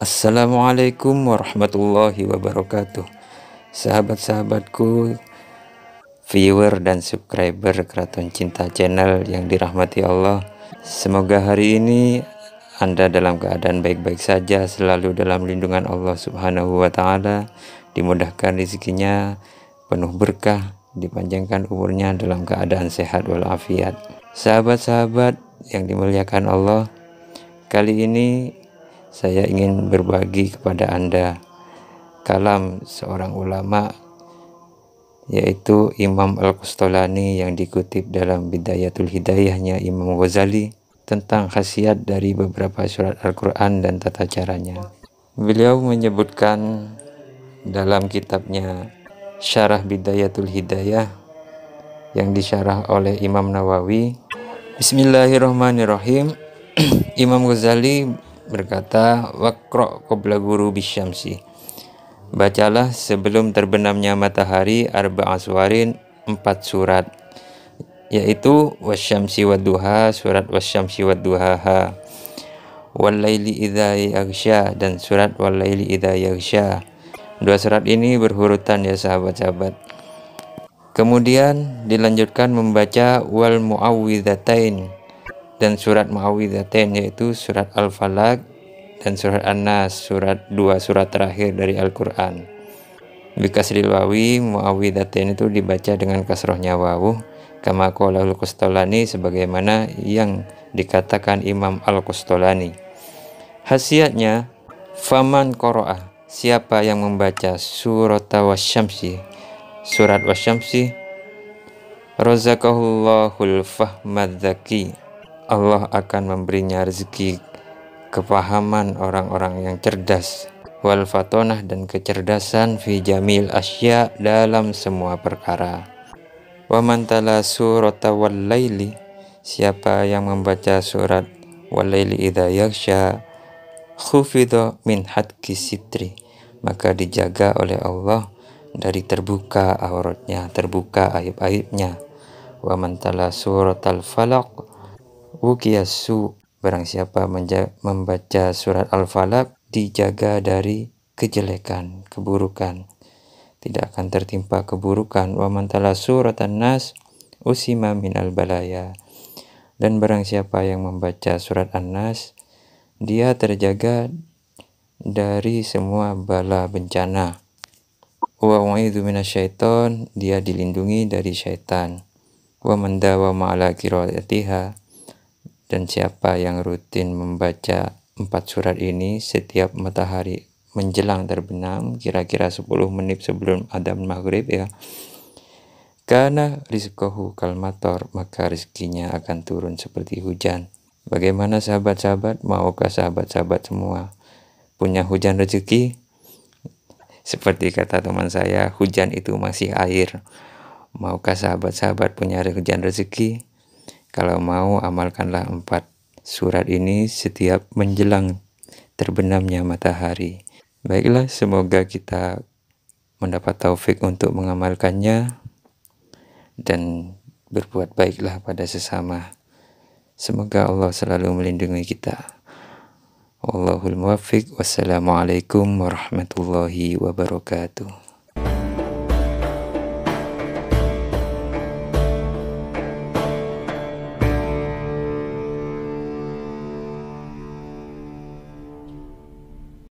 Assalamualaikum warahmatullahi wabarakatuh. Sahabat-sahabatku, viewer dan subscriber Keraton Cinta Channel yang dirahmati Allah, semoga hari ini Anda dalam keadaan baik-baik saja, selalu dalam lindungan Allah Subhanahu wa Ta'ala, dimudahkan rezekinya, penuh berkah, dipanjangkan umurnya dalam keadaan sehat walafiat. Sahabat-sahabat yang dimuliakan Allah, kali ini saya ingin berbagi kepada Anda kalam seorang ulama, yaitu Imam Al-Qastallani yang dikutip dalam Bidayatul Hidayahnya Imam Ghazali, tentang khasiat dari beberapa surat Al-Quran dan tata caranya. Beliau menyebutkan dalam kitabnya Syarah Bidayatul Hidayah yang disyarah oleh Imam Nawawi. Bismillahirrahmanirrahim. Imam Ghazali berkata, "Waqra' qabla ghurubi syamsi." Bacalah sebelum terbenamnya matahari arba'a suwarin, 4 surat, yaitu Wasyamsi wa Duha, surat Wasyamsi wa Duhaha, Wal-layli idza yaghsha, dan surat Wal-layli idza yaghsha. 2 surat ini berurutan ya sahabat-sahabat. Kemudian dilanjutkan membaca wal Mu'awidhatain dan surat Mu'awidhatain, yaitu surat Al-Falak dan surat An-Nas, surat 2 surat terakhir dari Al-Quran. Bikasril wawi, Mu'awidhatain itu dibaca dengan kasrohnya wawuh, kama qala Al-Qastallani, sebagaimana yang dikatakan Imam Al-Qastallani. Khasiatnya, faman qara'a, siapa yang membaca surat Wasyamsi, razaqahullahul fahmadzaki, Allah akan memberinya rezeki kepahaman orang-orang yang cerdas, wal fatonah, dan kecerdasan, fi jamil asya, dalam semua perkara. Waman tala surata wal-layli, siapa yang membaca surat wal-layli idza yaghsha, khufidha min hadki sitri, maka dijaga oleh Allah dari terbuka auratnya, terbuka aib-aibnya. Waman tala suratal falak wukiyasu, barang siapa membaca surat al-falak, dijaga dari kejelekan, keburukan, tidak akan tertimpa keburukan. Wa man tala surat An-Nas usima minal balaya, dan barang siapa yang membaca surat An-Nas, dia terjaga dari semua bala bencana. Wa u'idzu minasyaiton, dia dilindungi dari syaitan. Wa man dawama ala qiraatiha, dan siapa yang rutin membaca 4 surat ini setiap matahari menjelang terbenam, kira-kira 10 menit sebelum adzan maghrib ya, karena rizqahu kalmator, maka rizkinya akan turun seperti hujan. Bagaimana sahabat-sahabat, maukah sahabat-sahabat semua punya hujan rezeki? Seperti kata teman saya, hujan itu masih air. Maukah sahabat-sahabat punya hujan rezeki? Kalau mau, amalkanlah 4 surat ini setiap menjelang terbenamnya matahari. Baiklah, semoga kita mendapat taufik untuk mengamalkannya dan berbuat baiklah pada sesama. Semoga Allah selalu melindungi kita. Wallahul muwaffiq. Wassalamualaikum warahmatullahi wabarakatuh.